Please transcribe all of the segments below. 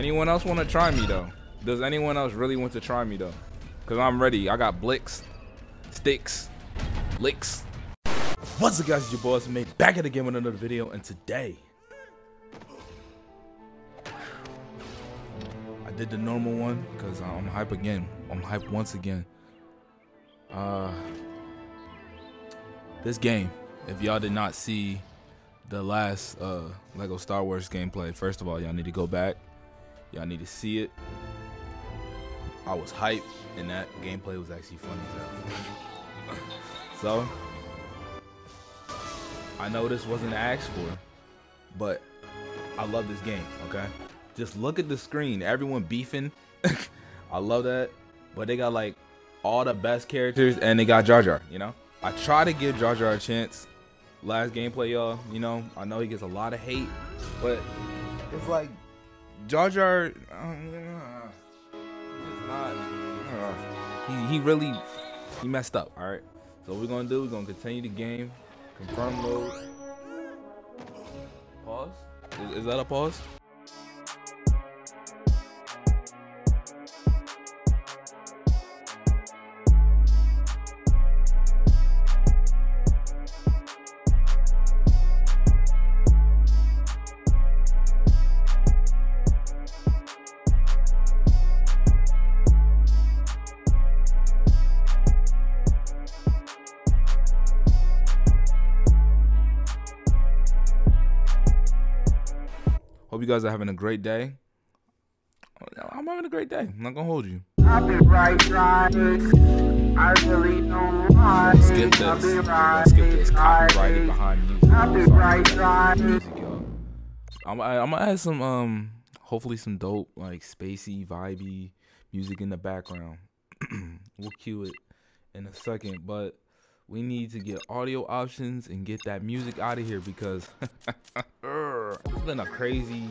Anyone else want to try me though? Does anyone else really want to try me though? Cause I'm ready. I got blicks, sticks, licks. What's up guys, your boys made back at it again with another video, and today I did the normal one cause I'm hype again. I'm hype once again. This game, if y'all did not see the last Lego Star Wars gameplay, first of all, y'all need to go back. Y'all need to see it. I was hyped, and that gameplay was actually funny as hell. So, I know this wasn't asked for, but I love this game, okay? Just look at the screen, everyone beefing. I love that, but they got like all the best characters, and they got Jar Jar, you know? I try to give Jar Jar a chance. Last gameplay, y'all, you know, I know he gets a lot of hate, but it's like, Jar Jar, he really, he messed up, all right? So what we're gonna do, we're gonna continue the game, confirm mode, pause, is that a pause? Hope you guys are having a great day. I'm having a great day. I'm not gonna hold you. I've been right riding. I really don't mind. Skip this. I've been right skip this. Copyrighted behind music. I've been right riding. I'm gonna add some hopefully some dope like spacey vibey music in the background. We'll cue it in a second, but we need to get audio options and get that music out of here because it's been a crazy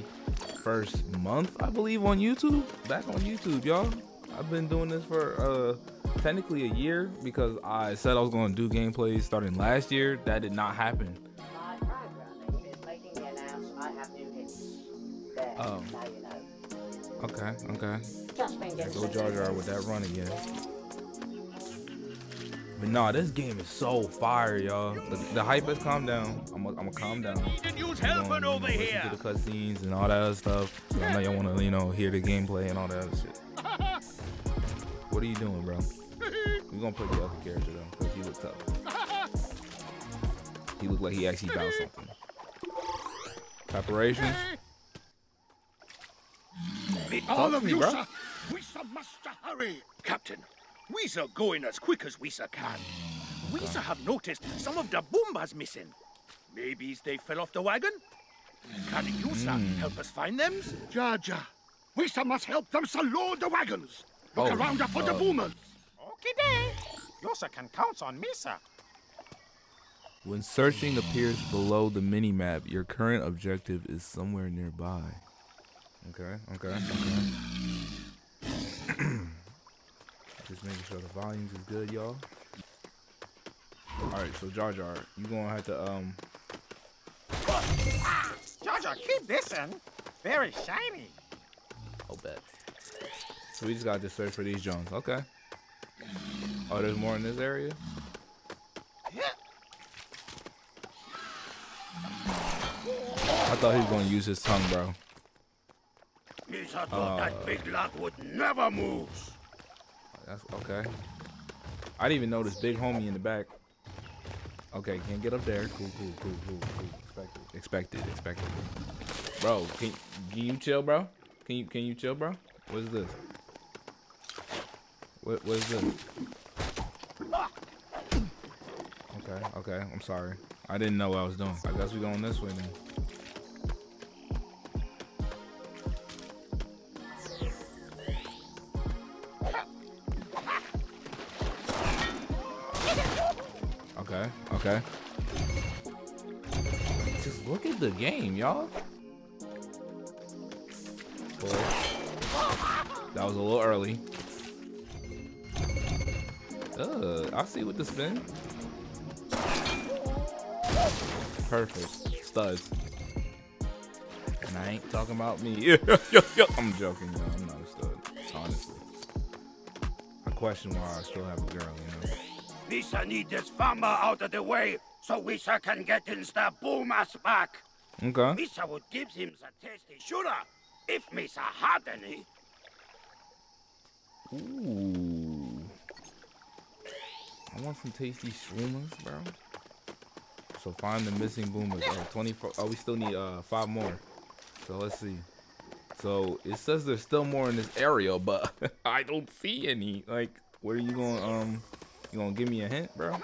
first month, I believe, on YouTube. Back on YouTube, y'all. I've been doing this for technically a year because I said I was going to do gameplays starting last year. That did not happen. Okay, okay. There go Jar Jar with that run again. But nah, this game is so fire, y'all. The hype has calmed down. I'm gonna calm down. You can use help over here. To the cutscenes and all that other stuff. So I know y'all wanna, you know, hear the gameplay and all that other shit. What are you doing, bro? We're gonna put the other character though, because he looked tough. He looked like he actually bounced something. Preparations. All of you, bro. We must hurry, Captain. We are going as quick as we can. We have noticed some of the Boombas missing. Maybe they fell off the wagon? Can you, sir, help us find them? Jar Jar, we must help them to load the wagons. Look around for the Boomers. Okay, then. You, sir, can count on me, sir. When searching appears below the mini-map, your current objective is somewhere nearby. Okay, okay, okay. Just making sure the volumes is good, y'all. Alright, so Jar Jar, you gonna have to, Jar Jar, keep this in. Very shiny. I'll bet. So we just gotta just search for these Jones. Okay. Oh, there's more in this area? Yeah. I thought he was gonna use his tongue, bro. I thought that big lock would never move. That's okay. I didn't even know this big homie in the back. Okay, can't get up there. Cool, cool, cool, cool, cool. Expected, expected. Bro, can you chill, bro? Can you chill, bro? What is this? What is this? Okay, okay. I'm sorry. I didn't know what I was doing. I guess we're going this way then. Okay. Just look at the game, y'all. That was a little early. I see with the spin. Perfect. Studs. And I ain't talking about me. I'm joking, yo. I'm not a stud, honestly. I question why I still have a girl, you know. We shall need this farmer out of the way so we shall can get in the boomers back. Okay. We shall would give him the tasty shooter if we shall had any. Ooh. I want some tasty shroomers, bro. So find the missing boomers. Oh, 24. Oh, we still need 5 more. So let's see. So it says there's still more in this area, but I don't see any. Like, where are you going? You gonna give me a hint, bro? All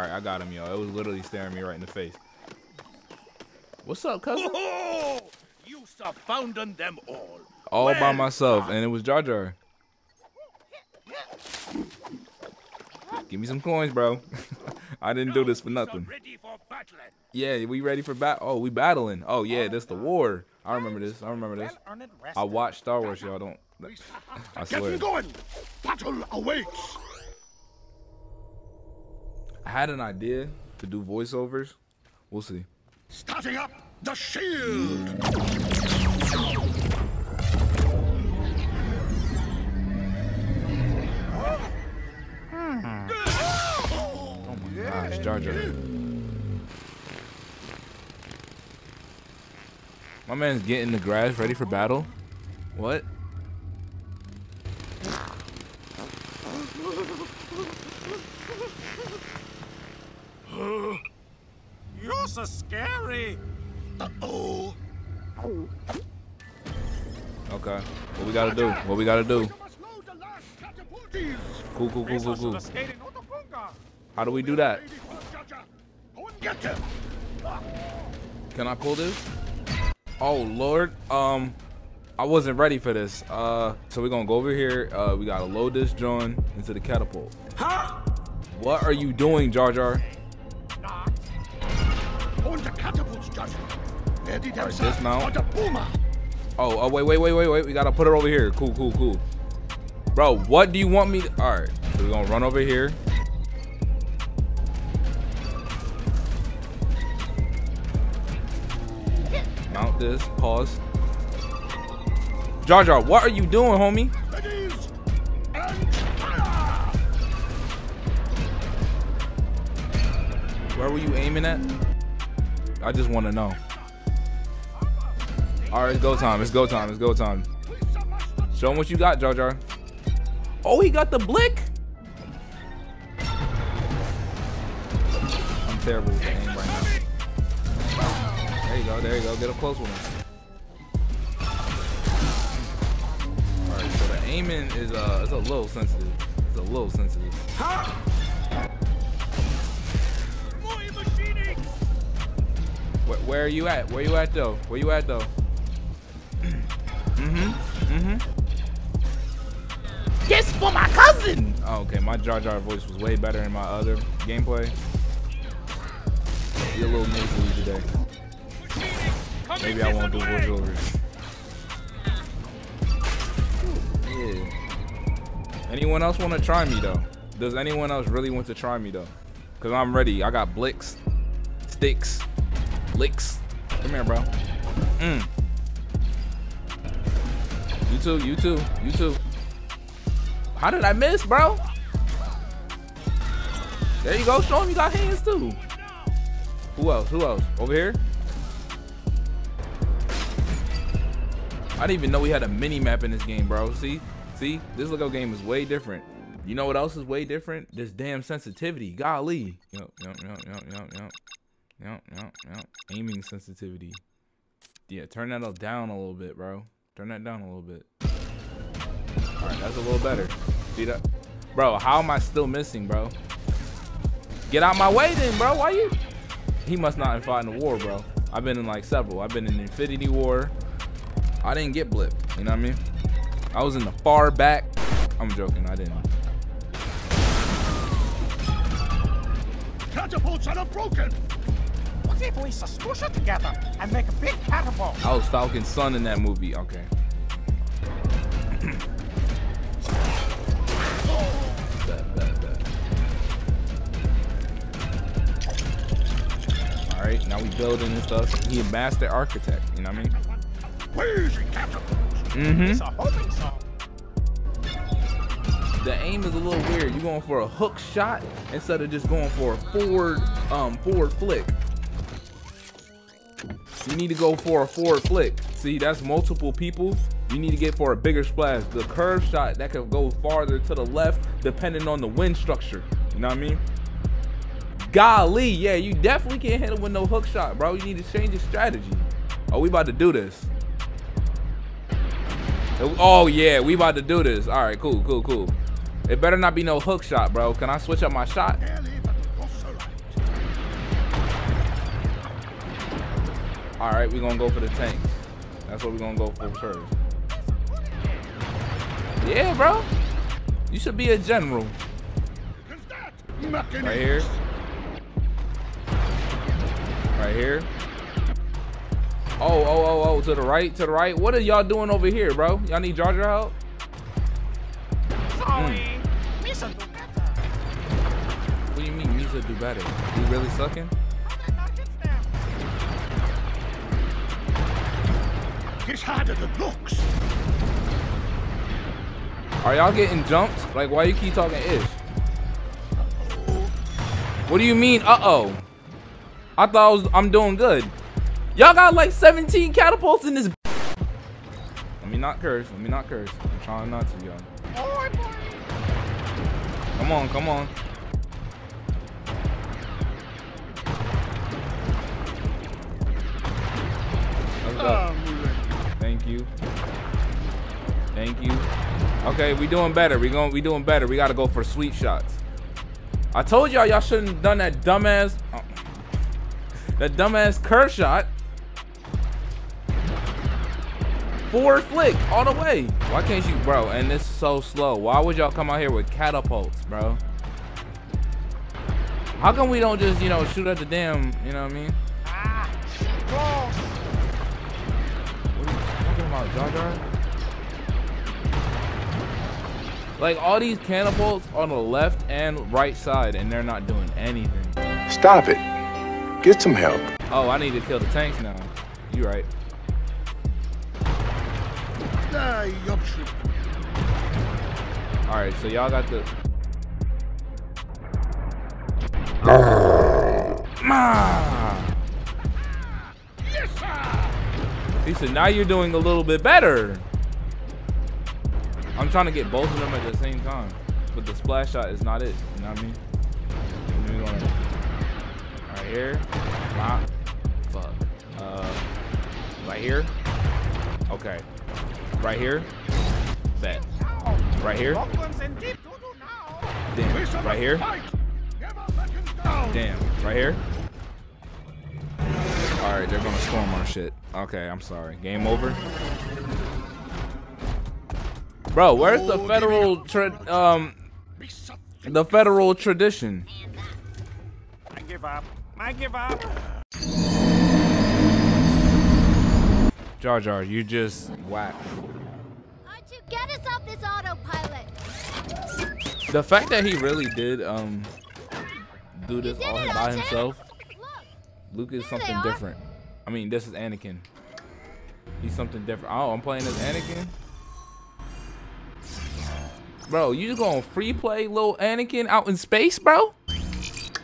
right, I got him, yo. It was literally staring me right in the face. What's up, cousin? Oh, you surrounded them all. All well by myself, and it was Jar Jar. Give me some coins, bro. I didn't do this for nothing. Yeah, we ready for battle. Oh, we battling. Oh, yeah, that's the war. I remember this. I remember this. I watched Star Wars, y'all. Don't. I swear. Get going. Battle awaits. I had an idea to do voiceovers. We'll see. Starting up the shield. Oh my gosh, Jar Jar. My man's getting the grass ready for battle. What? You're so scary. Uh-oh. Okay. What we gotta do? What we gotta do? Cool, cool, cool, cool, cool. How do we do that? Can I pull this? Oh Lord, I wasn't ready for this. So we're gonna go over here. We gotta load this drone into the catapult. Huh? What are you doing, Jar Jar? Dismount. Oh, oh, wait, wait, wait, wait, wait. We gotta put her over here. Cool, cool, cool. Bro, what do you want me to? All right, so we're gonna run over here. Mount this. Pause. Jar Jar, what are you doing, homie? Where were you aiming at? I just want to know. All right, it's go time. It's go time. It's go time. Show him what you got, Jar Jar. Oh, he got the blick. I'm terrible with the aim right now. There you go. There you go. Get up close with him. All right, so the aiming is it's a little sensitive. It's a little sensitive. Where are you at? Where you at though? Where you at though? Yes, for my cousin! Oh, okay, my Jar Jar voice was way better in my other gameplay. You're a little nasally today. Maybe I won't do voiceovers. Yeah. Anyone else want to try me though? Does anyone else really want to try me though? Cause I'm ready. I got blicks, sticks. Licks. Come here, bro. You too, you too, you too. How did I miss, bro? There you go. Show him you got hands too. Who else? Who else? Over here? I didn't even know we had a mini map in this game, bro. See? See? This Lego game is way different. You know what else is way different? This damn sensitivity. Golly. Yup, yup, yup, yup, yup, yup. Yep, yep, yep. Aiming sensitivity. Yeah, turn that down a little bit, bro. Turn that down a little bit. All right, that's a little better. See that? Bro, how am I still missing, bro? Get out my way then, bro. Why you? He must not have fought in the war, bro. I've been in like several. I've been in the Infinity War. I didn't get blipped. You know what I mean? I was in the far back. I'm joking. I didn't. Catapults are broken. Together and make a big catapult. I was Falcon's son in that movie. Okay. Bad, bad, bad. All right, now we building and stuff. He a master architect, you know what I mean? Where's your capital? Mm-hmm. The aim is a little weird. You going for a hook shot instead of just going for a forward, forward flick. You need to go for a forward flick. See, that's multiple people. You need to get for a bigger splash. The curve shot that could go farther to the left depending on the wind structure. You know what I mean? Golly, yeah, you definitely can't hit it with no hook shot, bro. You need to change your strategy. Oh, we about to do this. Oh, yeah, we about to do this. All right, cool, cool, cool. It better not be no hook shot, bro. Can I switch up my shot? All right, we're gonna go for the tanks. That's what we're gonna go for first. Yeah, bro. You should be a general. Right here. Right here. Oh, oh, oh, oh, to the right, to the right. What are y'all doing over here, bro? Y'all need Jar Jar help? Sorry. Misa do better. What do you mean Misa do better? You really sucking? It's harder than looks. Are y'all getting jumped? Like, why you keep talking ish? What do you mean, uh-oh? I thought I'm doing good. Y'all got like 17 catapults in this. Let me not curse. Let me not curse. I'm trying not to, y'all. Come on, come on. Let's go. Thank you. Thank you. Okay, we doing better. We doing better. We gotta go for sweep shots. I told y'all y'all shouldn't have done that dumbass. Oh. That dumbass curve shot. Forward flick all the way. Why can't you, bro? And it's so slow. Why would y'all come out here with catapults, bro? How come we don't just, you know, shoot at the damn, you know what I mean? What are you talking about, Jar Jar? Like, all these catapults on the left and right side, and they're not doing anything. Stop it. Get some help. Oh, I need to kill the tanks now. You right. All right, so y'all got the... He said, now you're doing a little bit better. I'm trying to get both of them at the same time, but the splash shot is not it, you know what I mean? Right here, fuck. Right here. Okay. Right here. Bet. Right here. Damn. Right here. Damn. Right here. All right, they're gonna storm our shit. Okay, I'm sorry. Game over. Bro, where's the federal tradition? I give up. I give up. Jar Jar, you just whack. How'd you get us off this autopilot? The fact that he really did do this all by himself. Luke is something different. I mean, this is Anakin. He's something different. Oh, I'm playing as Anakin. Bro, you gonna free play little Anakin out in space, bro?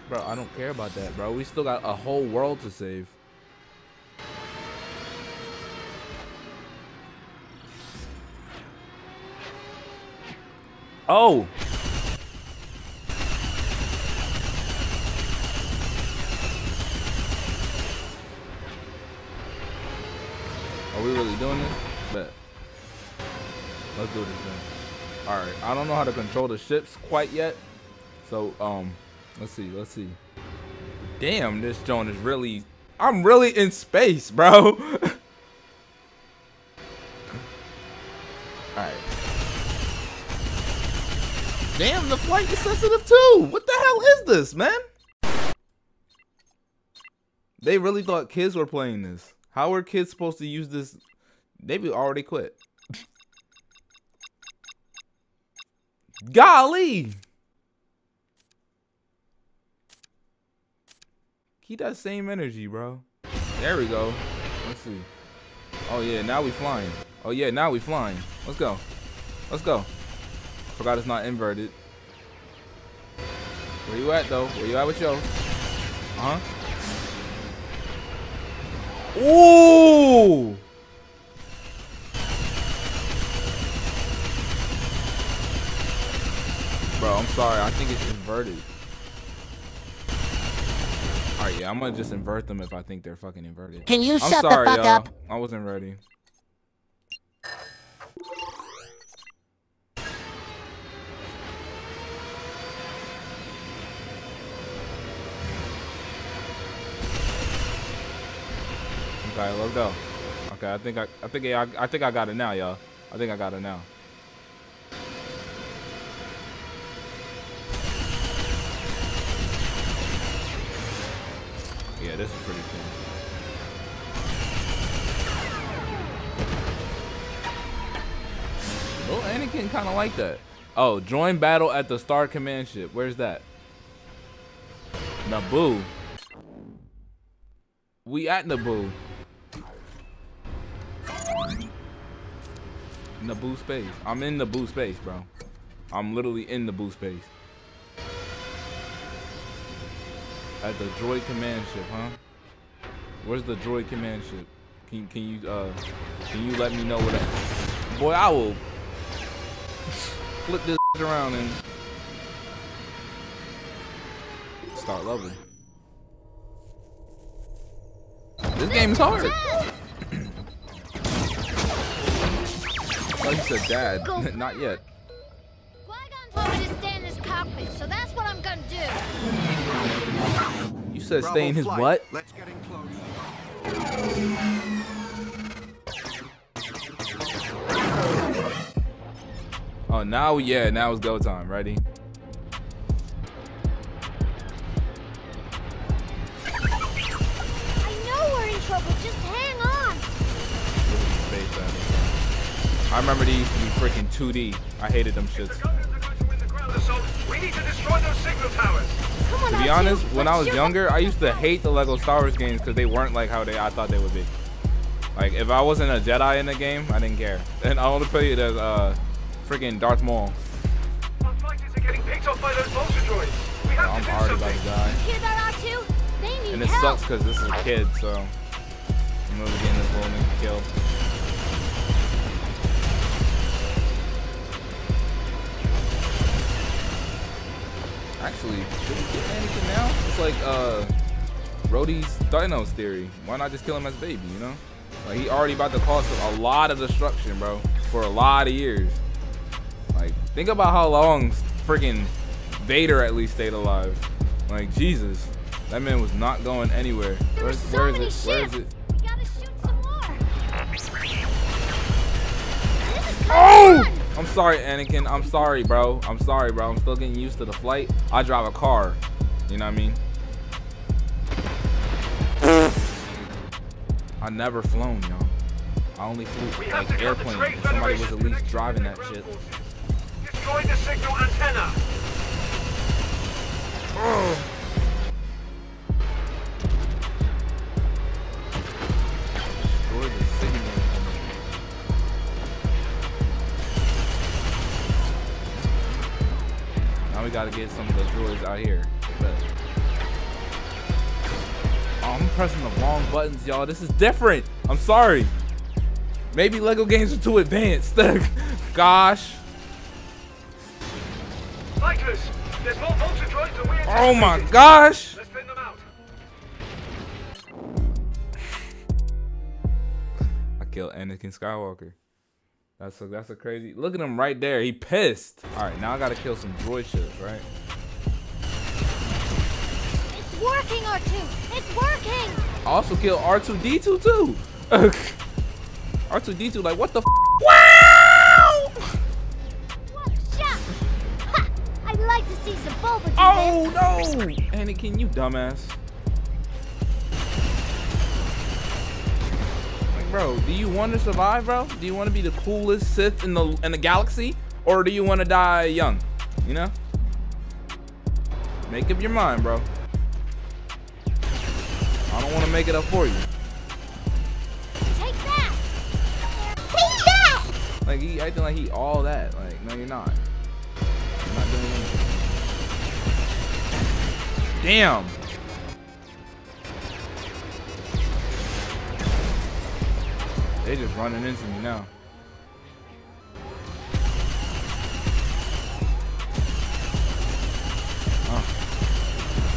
Bro, I don't care about that, bro. We still got a whole world to save. Oh! Are we really doing this? Bet. Let's do this, man. Alright, I don't know how to control the ships quite yet. So, let's see, let's see. Damn, this drone is really... I'm really in space, bro. Alright. Damn, the flight is sensitive too. What the hell is this, man? They really thought kids were playing this. How are kids supposed to use this? They already quit. Golly! Keep that same energy, bro. There we go. Let's see. Oh yeah, now we flying. Oh yeah, now we flying. Let's go. Let's go. Forgot it's not inverted. Where you at though? Where you at with yo? Ooh! Bro, I'm sorry. I think it's inverted. All right, yeah, I'm gonna just invert them if I think they're fucking inverted. Can you shut the fuck up? I wasn't ready. Okay, let's go. Okay, I think I got it now, y'all. I think I got it now. Yeah, this is pretty cool. Little Anakin kind of like that. Oh, join battle at the Star Command ship. Where's that? Naboo. We at Naboo. Naboo space. I'm in Naboo space, bro. I'm literally in Naboo space. At the droid command ship, huh? Where's the droid command ship? Can you let me know where that? Boy, I will flip this around and start leveling. This game's hard. Oh, you said dad. Not yet. Qui-Gon told me to stay in his cockpit, so that's what I'm gonna do. You said stay in his what? Let's get in close. Oh, now, yeah, now it's go time. Ready? I know we're in trouble. Just hang on. I remember these to be freaking 2D. I hated them shits. To be honest, when I was younger, I used to hate the Lego Star Wars games because they weren't like how I thought they would be. Like, if I wasn't a Jedi in the game, I didn't care. And I want to play it as freaking Darth Maul. Our fighters are getting picked off by those monster droids. We have to do something. I'm already about to die. You hear that, R2? They need help. And it sucks because this is a kid, so I'm really getting this little nigga killed. Actually, should we get Anakin now? It's like Rhodey's Thanos theory. Why not just kill him as a baby, you know? Like, he already about to cause a lot of destruction, bro, for a lot of years. Like, think about how long freaking Vader at least stayed alive. Like, Jesus, that man was not going anywhere. Where is it? We gotta shoot some more. Oh! I'm sorry, Anakin. I'm sorry, bro. I'm sorry, bro. I'm still getting used to the flight. I drive a car. You know what I mean? I never flown, y'all. I only flew like airplanes. Somebody was at least driving that shit. Destroy the signal antenna. Oh. We gotta get some of the droids out here. Oh, I'm pressing the wrong buttons, y'all. This is different. I'm sorry. Maybe Lego games are too advanced. Gosh. Fighters, there's more vulture droids than we anticipated. Oh my gosh. Let's send them out. I killed Anakin Skywalker. That's a crazy. Look at him right there. He pissed. All right, now I gotta kill some droid shit, right? It's working, R2. It's working. I also kill R2 D2 too. R2 D2, like what the? F wow! What a shot! Ha! I'd like to see some bulbs. Oh no! Anakin, you dumbass. Bro, do you want to survive, bro? Do you want to be the coolest Sith in the galaxy, or do you want to die young? You know, make up your mind, bro. want to make it up for you. Take that! Take that! Like, he acting like he all that. Like, no, you're not. You're not doing anything. Damn! They just running into me now.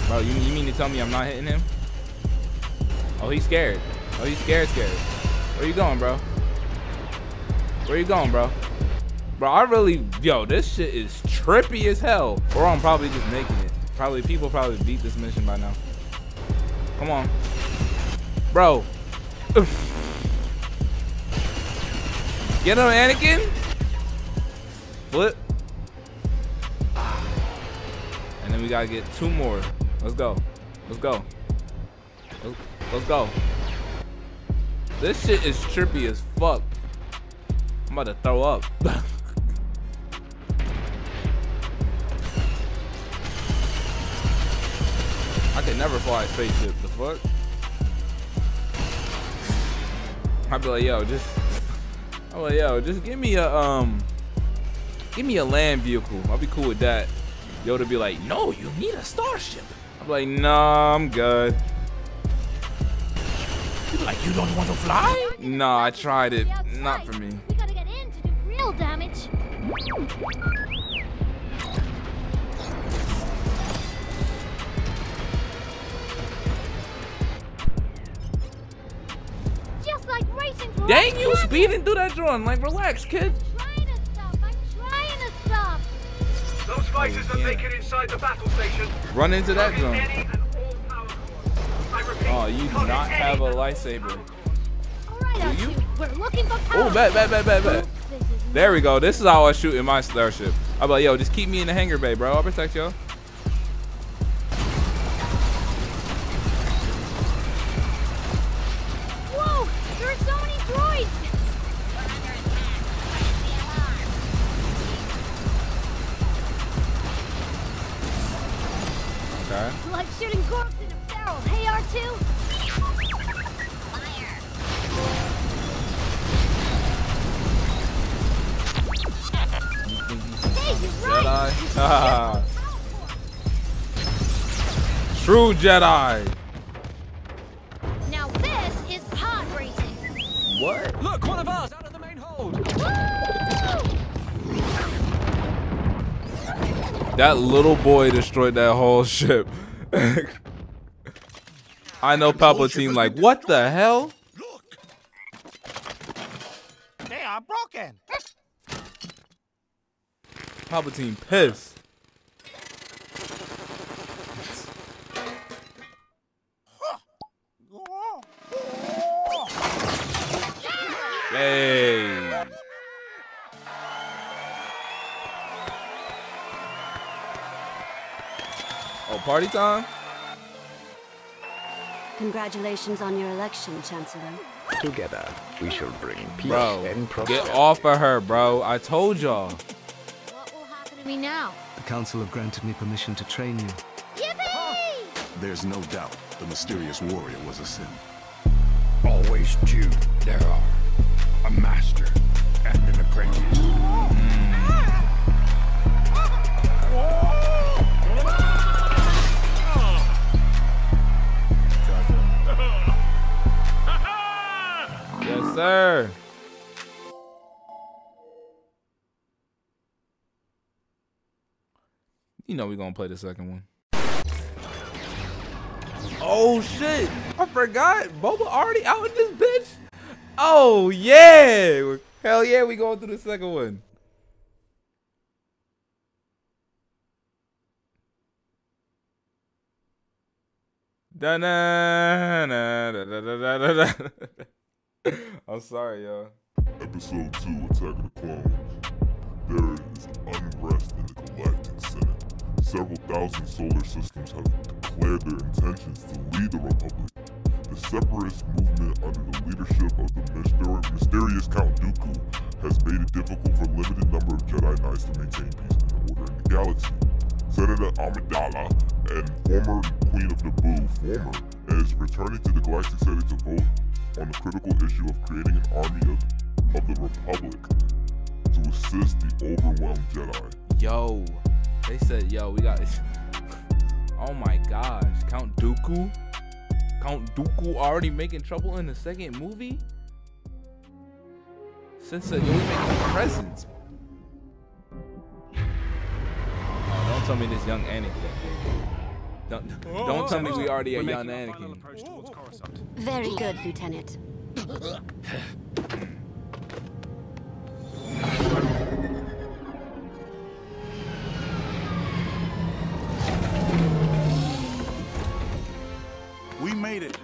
Bro, you mean to tell me I'm not hitting him? Oh, he's scared. Oh, he's scared. Where you going, bro? Where you going, bro? Bro, I really, yo, this shit is trippy as hell. Or I'm probably just making it. Probably, people probably beat this mission by now. Come on. Bro. Oof. Get him, Anakin. Flip. And then we gotta get two more. Let's go. Let's go. Let's go. This shit is trippy as fuck. I'm about to throw up. I could never fly a spaceship. The fuck? I'd be like, yo, just give me a land vehicle. I'll be cool with that. Yo, to be like, no, you need a starship. I'm like, nah, I'm good. You're like, you don't want to fly? Nah, I tried it. Not for me. We gotta get in to do real damage. Just like racing for. Dang, you speeding through that drone. Like, relax, kid. Those fighters that make it inside the battle station. Run into that drone. Oh, you do not have a lightsaber. Do you? We're looking for power. Oh, bet. There we go. This is how I shoot in my starship. I'm like, yo, just keep me in the hangar bay, bro. I'll protect y'all. Whoa, there's so many droids. Okay. Like shooting corpses in a barrel. Hey, R2. Fire. Hey, you're right. Jedi. True Jedi. Now this is pod racing. What? Look, one of us out of the main hold. That little boy destroyed that whole ship. I know Palpatine like, what the hell? Look. They are broken. Palpatine pissed. Hey. Oh, party time? Congratulations on your election, Chancellor. Together, we shall bring peace and prosperity. Get off of her, bro. I told y'all. What will happen to me now? The Council have granted me permission to train you. Yippee! There's no doubt the mysterious warrior was a Sith. Always two there are. A master and an apprentice. Yes, sir. You know we're gonna play the second one. Oh shit! I forgot. Boba already out in this bitch. Oh yeah! Hell yeah! We going through the second one. I'm sorry, y'all. Episode 2, Attack of the Clones. There is unrest in the Galactic Senate. Several thousand solar systems have declared their intentions to lead the Republic. The separatist movement under the leadership of the mysterious Count Dooku has made it difficult for a limited number of Jedi Knights to maintain peace and order in the galaxy. Senator Amidala and former Queen of Naboo, says, returning to the Galactic Senate to vote on the critical issue of creating an army of the Republic to assist the overwhelmed Jedi. Yo, they said, yo, we got this. Oh my gosh, Count Dooku? Count Dooku already making trouble in the second movie? Since you're making presents. Oh, don't tell me this young Anakin. Don't tell me we already a young Anakin. Very good, Lieutenant. We made it.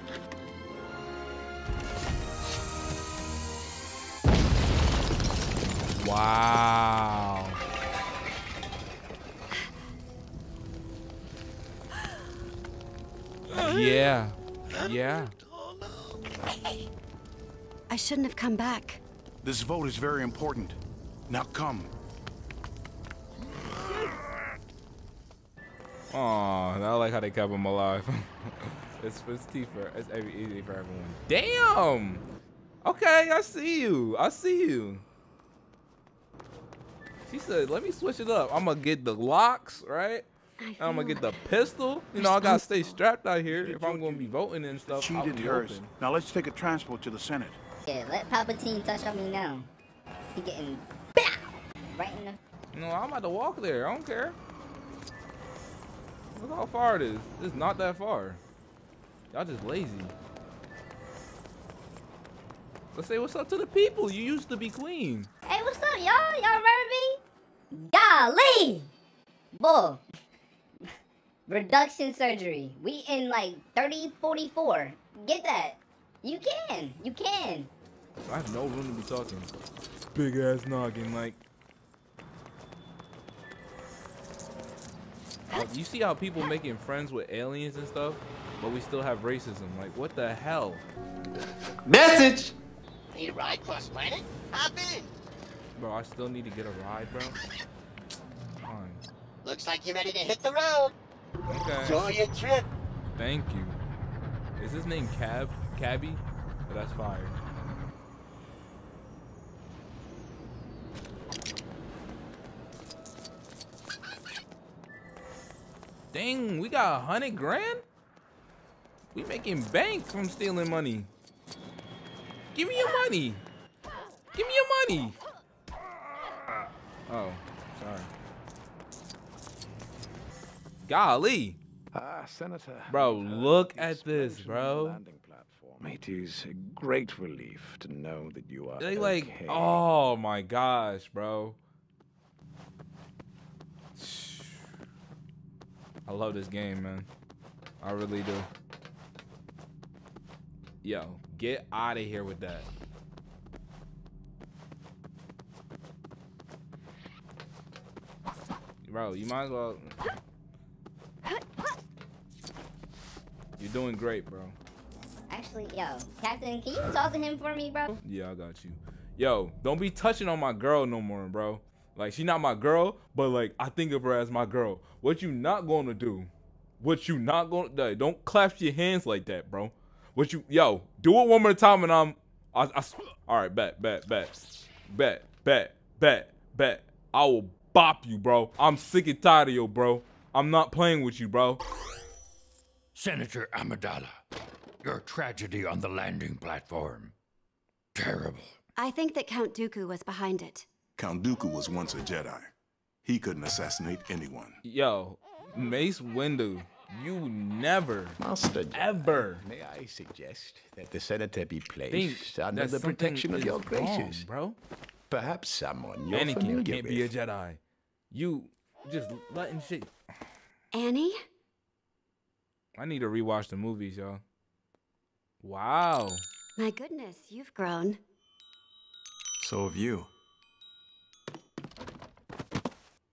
Wow. Yeah. Yeah. I shouldn't have come back. This vote is very important. Now come. Aw, I like how they kept him alive. It's easy for everyone. Damn. Okay, I see you. I see you. She said, let me switch it up. I'm going to get the locks, right? I'm going to get the pistol. You know, I got to stay strapped out here if I'm going to be voting and stuff. She did hers. Now let's take a transport to the Senate. Yeah, let Palpatine touch on me now. He getting right in the... No, I'm about to walk there. I don't care. Look how far it is. It's not that far. Y'all just lazy. Let's say what's up to the people. You used to be queen. Hey, what's up, y'all? Y'all remember me? Golly! Bull. Reduction surgery. We in like 3044. Get that. You can. You can. I have no room to be talking. Big ass noggin, like. You see how people making friends with aliens and stuff, but we still have racism. Like, what the hell? Message! Need a ride cross planet? Hop in. Bro, I still need to get a ride, bro. Fine. Looks like you're ready to hit the road. Okay. Enjoy your trip. Thank you. Is his name Cab? Cabby? Oh, that's fire. Dang, we got 100 grand? We making bank from stealing money. Give me your money. Give me your money. Oh, sorry. Golly. Ah, Senator. Bro, look at this, bro. It is a great relief to know that you are okay. Like, oh my gosh, bro. I love this game, man. I really do. Yo, get out of here with that. Bro, you might as well. You're doing great, bro. Actually, yo, Captain, can you talk to him for me, bro? Yeah, I got you. Yo, don't be touching on my girl no more, bro. Like, she not my girl, but like, I think of her as my girl. What you not gonna do? What you not gonna do? Don't clasp your hands like that, bro. What you, yo, do it one more time and I all right, bet. I will bop you, bro. I'm sick and tired of you, bro. I'm not playing with you, bro. Senator Amidala, your tragedy on the landing platform. Terrible. I think that Count Dooku was behind it. Count Dooku was once a Jedi. He couldn't assassinate anyone. Yo, Mace Windu. You never, Master Jedi, ever. May I suggest that the senator be placed under the protection of your graces, bro? Perhaps someone you're Anakin can't be a Jedi. You just letting shit. Annie. I need to rewatch the movies, y'all. Wow. My goodness, you've grown. So have you.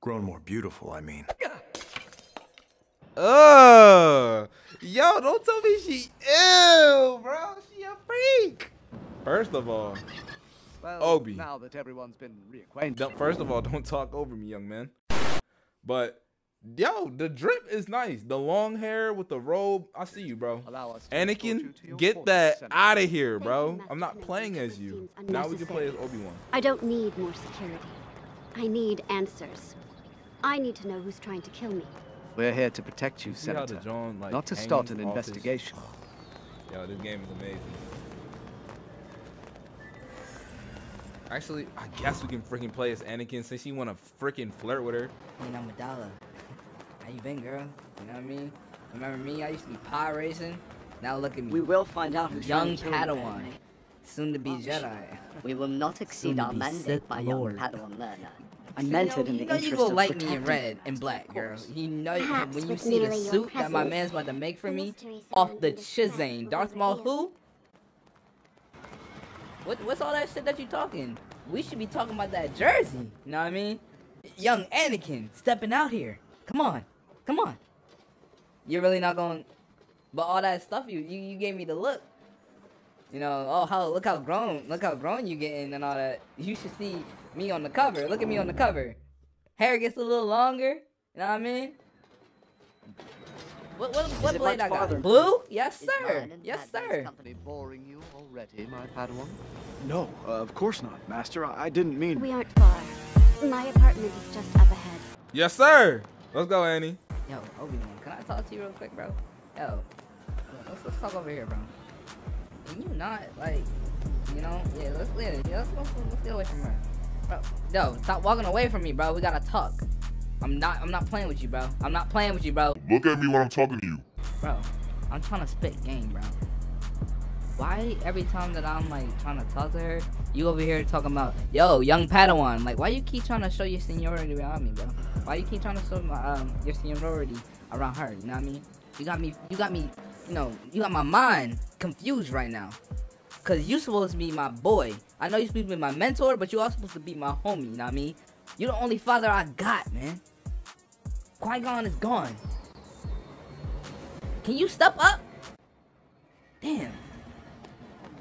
Grown more beautiful, I mean. Yo, don't tell me she ill, bro. She a freak. First of all, well, Obi. Now that everyone's been reacquainted. First of all, don't talk over me, young man. But Yo, the drip is nice. The long hair with the robe. I see you, bro. Anakin, get that out of here, bro. I'm not playing as you. Now we can play as Obi-Wan. I don't need more security. I need answers. I need to know who's trying to kill me. We're here to protect you, Senator. Not to start an investigation. Yo, this game is amazing. Actually, I guess we can freaking play as Anakin since you want to freaking flirt with her. Queen of Naboo. How you been, girl? You know what I mean? Remember me? I used to be pod racing. Now look at me. We will find out who's young Padawan. Soon to be Jedi. We will not exceed our mandate by young Padawan learner. I meant it in the interest of protecting. You know you will like me in red and black, girl. You know when you see the suit that my man's about to make for me, off the chisane. Darth Maul who? What's all that shit that you talking? We should be talking about that jersey. You know what I mean? Young Anakin stepping out here. Come on. Come on. You're really not going... But all that stuff, you gave me the look. You know, oh, look how grown you getting and all that. You should see me on the cover. Look at me on the cover. Hair gets a little longer. You know what I mean? What blade I got? Blue? Yes, sir. Yes, sir. Boring you already, my Padawan? No, of course not, Master. I didn't mean... We aren't far. My apartment is just up ahead. Yes, sir. Let's go, Annie. Yo, Obi-Wan, can I talk to you real quick, bro? Yo, let's talk over here, bro. Can you not, like, you know? Yeah, let's get away from her. Bro, yo, stop walking away from me, bro. We gotta talk. I'm not playing with you, bro. I'm not playing with you, bro. Look at me when I'm talking to you. Bro, I'm trying to spit game, bro. Why every time that I'm, like, trying to talk to her, you over here talking about, yo, young Padawan. Like, why you keep trying to show your seniority around me, bro? Why you keep trying to show my, your seniority around her? You know what I mean? You got my mind confused right now. Cause you supposed to be my boy. I know you supposed to be my mentor, but you are supposed to be my homie. You know what I mean? You're the only father I got, man. Qui-Gon is gone. Can you step up? Damn.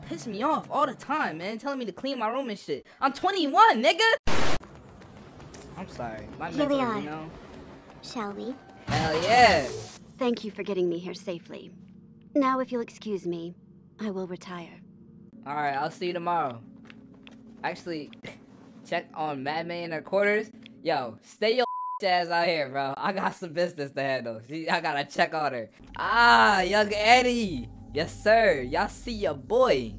Piss me off all the time, man. Telling me to clean my room and shit. I'm 21, nigga. I'm sorry. My here we are. You know? Shall we? Hell yeah. Thank you for getting me here safely. Now, if you'll excuse me, I will retire. All right, I'll see you tomorrow. Actually, check on Madman in her quarters. Yo, stay your ass out here, bro. I got some business to handle. I gotta check on her. Ah, young Eddie. Yes, sir. Y'all see your boy.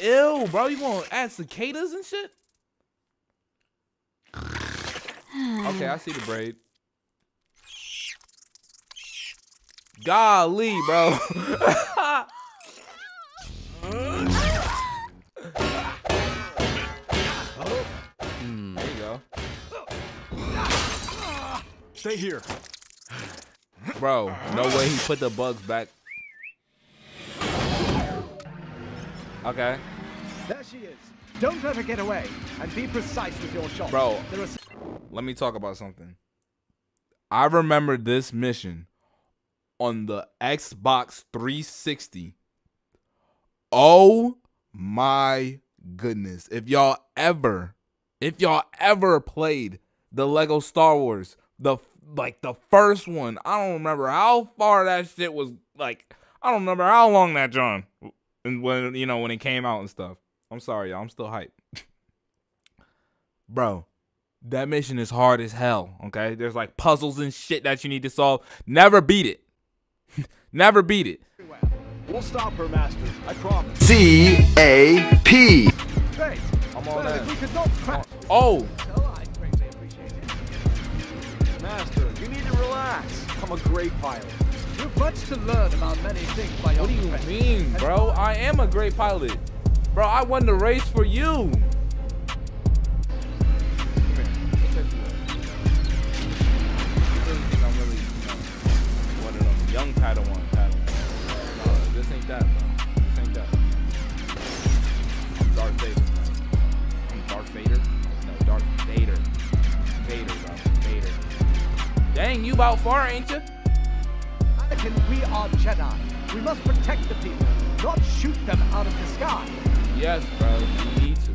Ew, bro. You want to add cicadas and shit? Okay, I see the braid. Golly, bro. Stay here. Bro, no way he put the bugs back. Okay. There she is. Don't let her get away. And be precise with your shot. Bro, let me talk about something. I remember this mission on the Xbox 360. Oh my goodness. If y'all ever played the Lego Star Wars, the first one. I don't remember how far that shit was. Like, I don't remember how long that John, and when, you know, when it came out and stuff. I'm sorry, y'all. I'm still hyped. Bro, that mission is hard as hell. Okay, there's like puzzles and shit that you need to solve. Never beat it. Never beat it. We'll stop her, Master. I promise. C-A-P. Hey, I'm all that. Oh. Master, you need to relax. I'm a great pilot. You've much to learn about many things by your friend. What do you mean, bro? I am a great pilot. Bro, I won the race for you. I'm really one of them young Padawan. No, this ain't that, bro. This ain't that. I'm Darth Vader, man. I'm Darth Vader? No, Darth Vader. Vader, bro. Vader. Dang, you about far, ain't you? Anakin, we are Jedi. We must protect the people. not shoot them out of the sky. Yes, bro, you need to.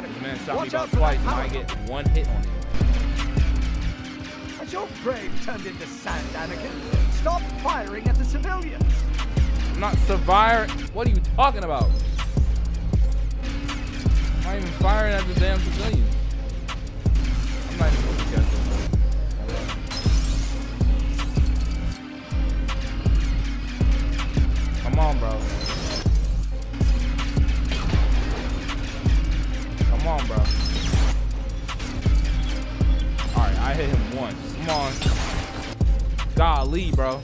This man shot me about twice and I get one hit on him. Has your grave turned into sand, Anakin? Stop firing at the civilians. I'm not firing. What are you talking about? I'm not even firing at the damn civilians. I'm not even going to catch them. Come on, bro. Come on, bro. Alright, I hit him once. Come on. Golly, bro.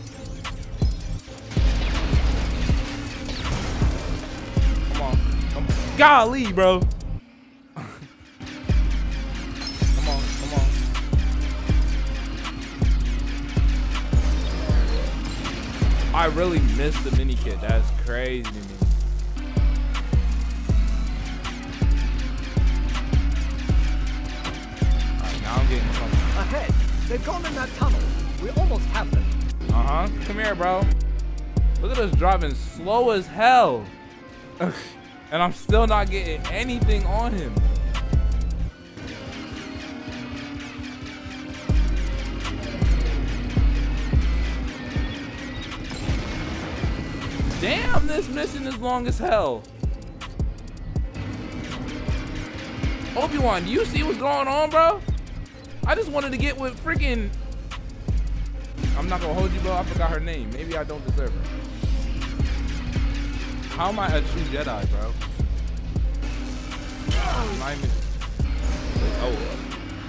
Come on. Come on. Golly, bro. Come on, come on. I really missed the mini kit. That's crazy to me. Alright, now I'm getting something. Ahead. They've gone in that tunnel. We almost have them. Uh-huh. Come here, bro. Look at us driving slow as hell. And I'm still not getting anything on him. Damn, this mission is long as hell. Obi-Wan, do you see what's going on, bro? I just wanted to get with freaking... I'm not gonna hold you, bro. I forgot her name. Maybe I don't deserve her. How am I a true Jedi, bro? I'm not even... Oh,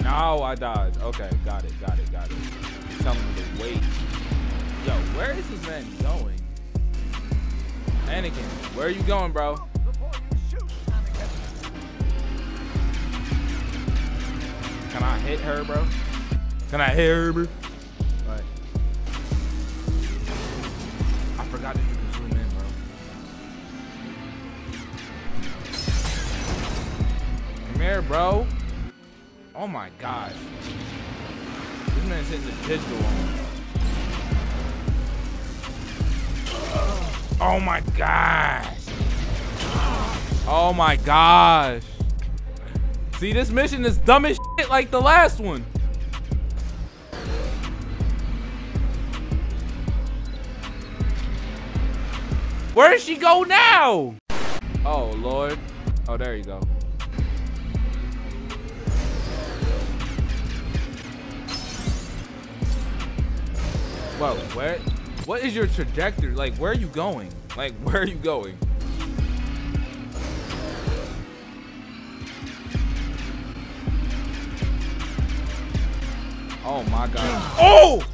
now I dodged. Okay, got it, got it, got it. He's telling me to wait. Yo, where is this man going? Anakin, where are you going, bro? Before you shoot, Anakin. Can I hit her, bro? Can I hit her, bro? Right. I forgot that you can zoom in, bro. Come here, bro. Oh my gosh. This man's hitting the digital one. Oh my gosh. Oh my gosh. See, this mission is dumb as shit like the last one. Where does she go now? Oh, Lord. Oh, there you go. Whoa, where? What is your trajectory? Like, where are you going? Like, where are you going? Oh my gosh. Oh!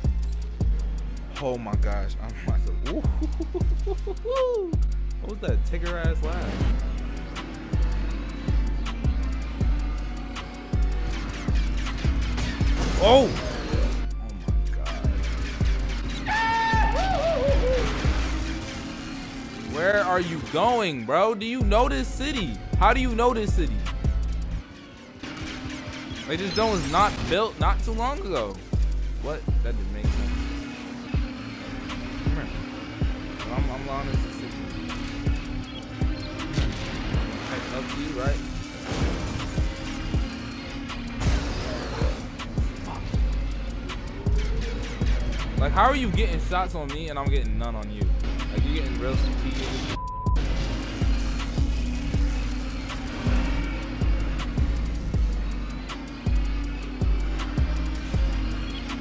Oh my gosh. I'm about to. What was that ticker ass laugh? Oh! Where are you going, bro? Do you know this city? How do you know this city? Like, this dome was not built not too long ago. What? That didn't make sense. Come here. I'm lying in the city. That's up to you, right? Fuck. Like, how are you getting shots on me and I'm getting none on you? Like, you're getting real strategic.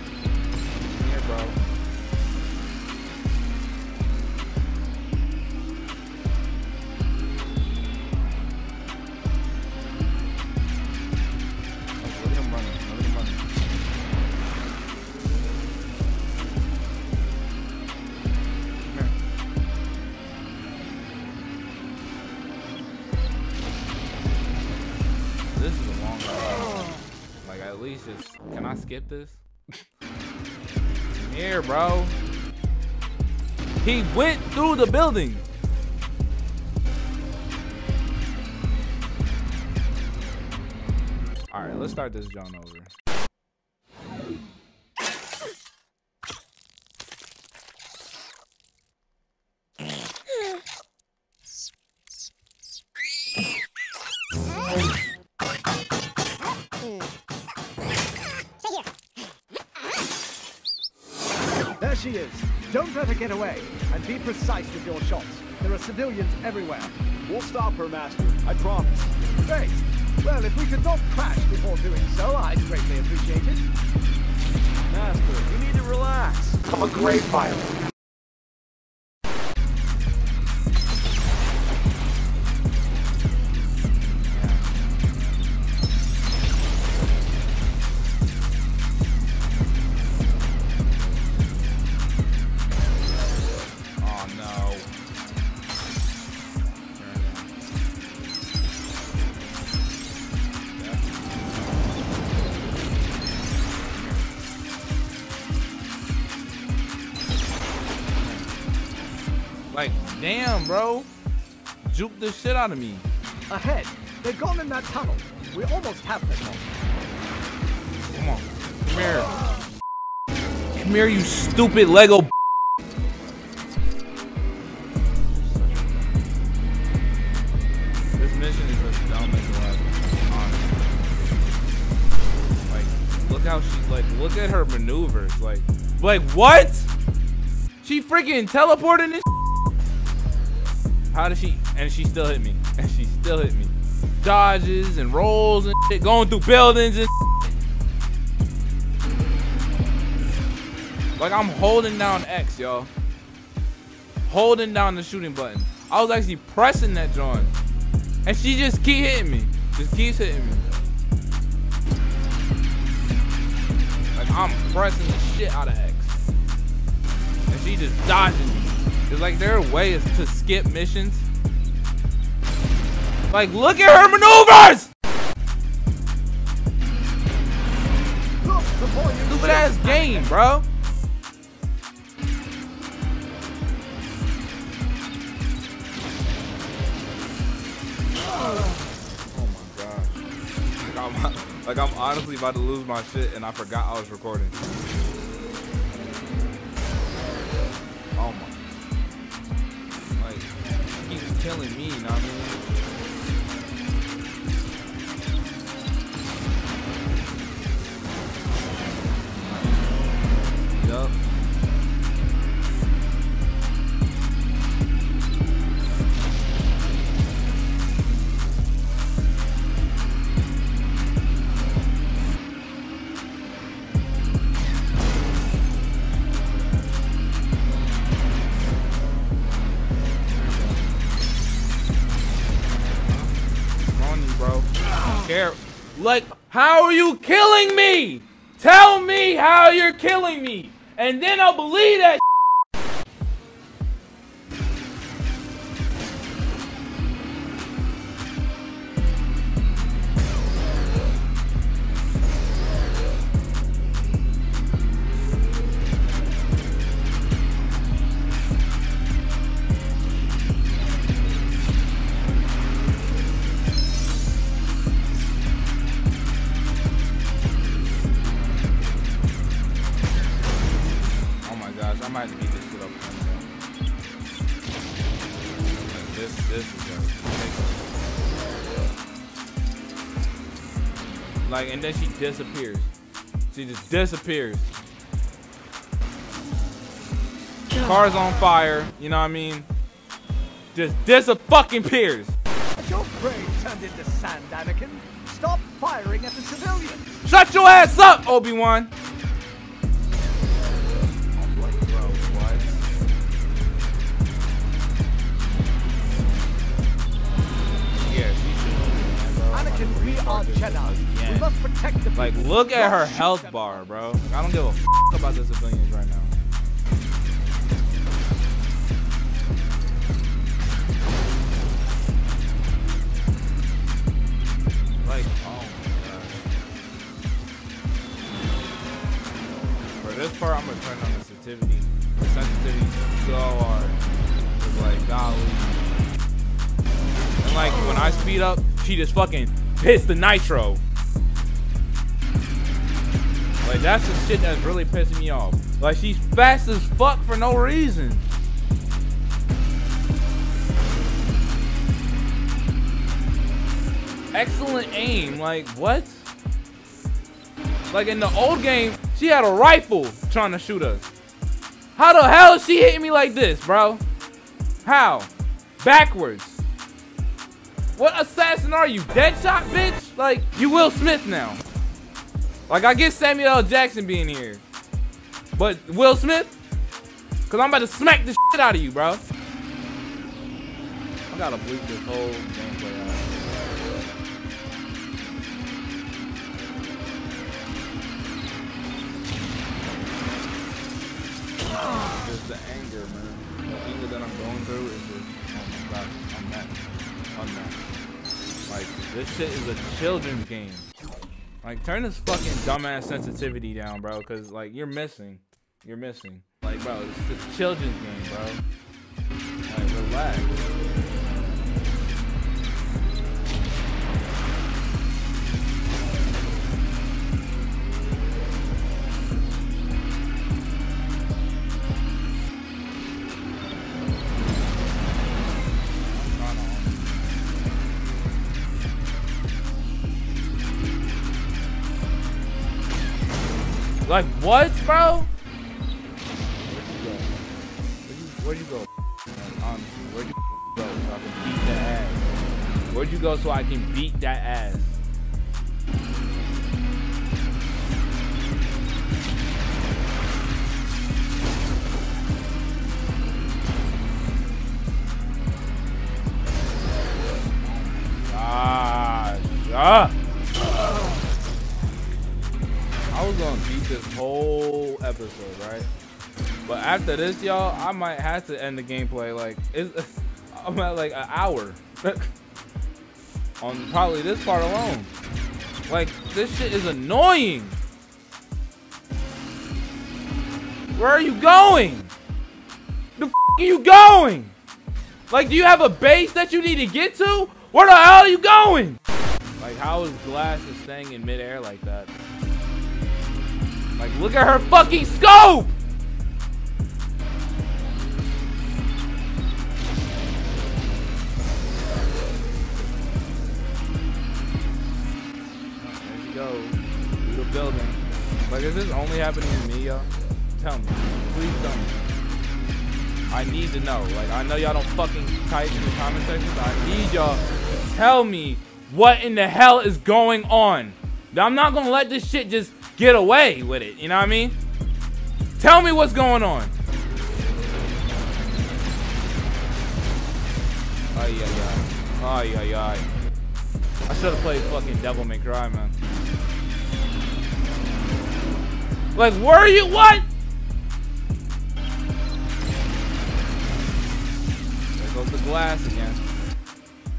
Here, bro. Oh, look at him running. Look at him running. Can I skip this? Here, bro. He went through the building. All right, let's start this John over. There she is. Don't let her get away. And be precise with your shots. There are civilians everywhere. We'll stop her, Master. I promise. Great. Well, if we could not crash before doing so, I'd greatly appreciate it. Master, you need to relax. I'm a great pilot. Damn, bro. Juke the shit out of me. Ahead. They're gone in that tunnel. We almost have them. Come on. Come here. Come here, you stupid Lego. This mission is just dumb as well. Honestly. Like, look how she's like, look at her maneuvers. Like what? She freaking teleported this. How does she, and she still hit me, and she still hit me. Dodges and rolls and shit, going through buildings and shit. Like I'm holding down X, y'all. Holding down the shooting button. I was actually pressing that joint. And she just keep hitting me. Just keeps hitting me. Like I'm pressing the shit out of X. And she just dodging me. It's like their way is to skip missions. Like, look at her maneuvers! Stupid ass game, bro. Oh my gosh. Like I'm honestly about to lose my shit and I forgot I was recording. Oh my. Killing me, you know what I mean? Yup. Like, how are you killing me? Tell me how you're killing me, and then I'll believe that. Like, and then she disappears. She just disappears. Car's on fire, you know what I mean? Just dis-a-fucking-pears. Your brain turned into sand, Anakin. Stop firing at the civilians. Shut your ass up, Obi-Wan. We are Jedi. Yeah. We must protect the like, look at her health bar, bro. Like, I don't give a f about the civilians right now. Like, oh my god. For this part, I'm gonna turn on the sensitivity. The sensitivity is so hard. It's like, golly. And like, when I speed up, she just fucking piss the nitro. Like, that's the shit that's really pissing me off. Like, she's fast as fuck for no reason. Excellent aim. Like, what? Like, in the old game, she had a rifle trying to shoot us. How the hell is she hitting me like this, bro? How? Backwards. What assassin are you? Deadshot, bitch? Like, you Will Smith now. Like, I get Samuel L. Jackson being here. But Will Smith? Because I'm about to smack the shit out of you, bro. I gotta bleep this whole gameplay out. Just the anger, man. The anger that I'm going through is just, oh my god, I'm not. Like, this shit is a children's game. Like, turn this fucking dumbass sensitivity down, bro, because, like, you're missing. You're missing. Like, bro, it's a children's game, bro. Like, relax. Like, what, bro? Where'd you go? Honestly, where'd you go so I can beat that ass? Where'd you go so I can beat that ass? Right, but after this, y'all, I might have to end the gameplay. Like, it's, I'm at like an hour on probably this part alone. Like, this shit is annoying. Where are you going? The f are you going? Like, do you have a base that you need to get to? Where the hell are you going? Like, how is glass just staying in midair like that? Like, look at her fucking scope! There she goes. Through the building. Like, is this only happening to me, y'all? Tell me. Please tell me. I need to know. Like, I know y'all don't fucking type in the comment section, but I need y'all to tell me what in the hell is going on. I'm not gonna let this shit just get away with it, you know what I mean? Tell me what's going on. Ay, ay, ay. Ay, ay, ay. I should have played fucking Devil May Cry, man. Like, were you? What? There goes the glass again.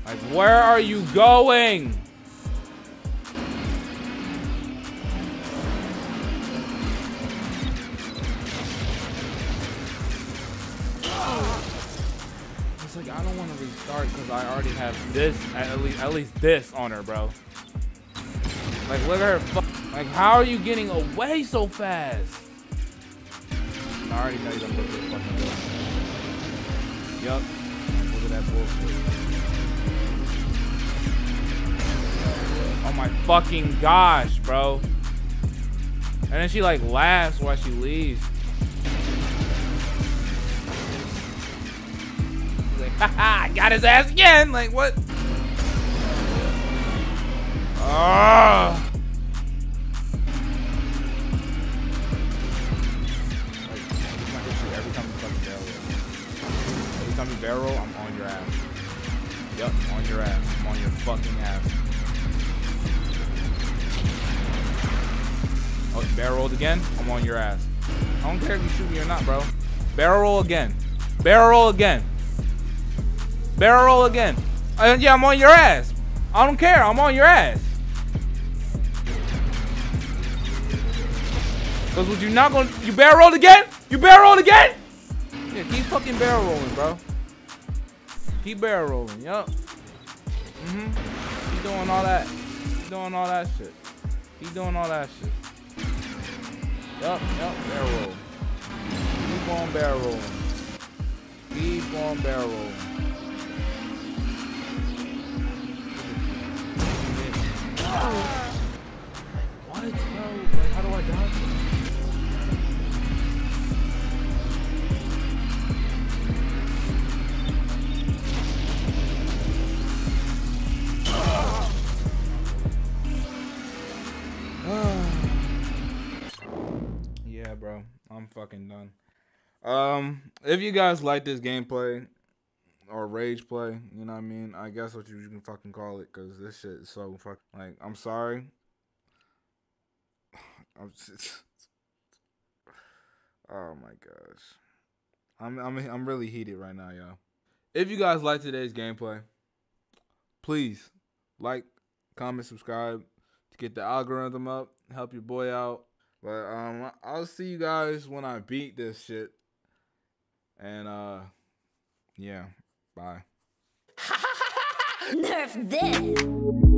Like, where are you going? Like, I don't want to restart because I already have this, at least this on her, bro. Like, look at her. Like, how are you getting away so fast? I already know you're gonna look at the fucking bullshit. Yup. Look at that bullshit. Oh my fucking gosh, bro. And then she like laughs while she leaves. Haha, got his ass again! Like, what? Oh. Like, I'm not gonna shoot every time you fucking barrel. Every time you barrel, I'm on your ass. Yep, on your ass. I'm on your fucking ass. Oh, barrel rolled again? I'm on your ass. I don't care if you shoot me or not, bro. Barrel roll again. Barrel roll again. Barrel roll again. Yeah, I'm on your ass. I don't care. I'm on your ass. Cause what you not gonna? You barrel rolled again? You barrel rolled again? Yeah, keep fucking barrel rolling, bro. Keep barrel rolling. Yup. Keep doing all that. Keep doing all that shit. Keep doing all that shit. Yup. Barrel roll. Keep on barrel rolling. Keep on barrel rolling. Oh. Like, what, bro? Like, how do I dodge? bro. I'm fucking done. If you guys like this gameplay or rage play, you know what I mean? I guess what you can fucking call it, because this shit is so fucking, like, I'm sorry. Oh my gosh. I'm really heated right now, y'all. If you guys like today's gameplay, please like, comment, subscribe to get the algorithm up, help your boy out. But I'll see you guys when I beat this shit. And yeah, bye. Nerf this.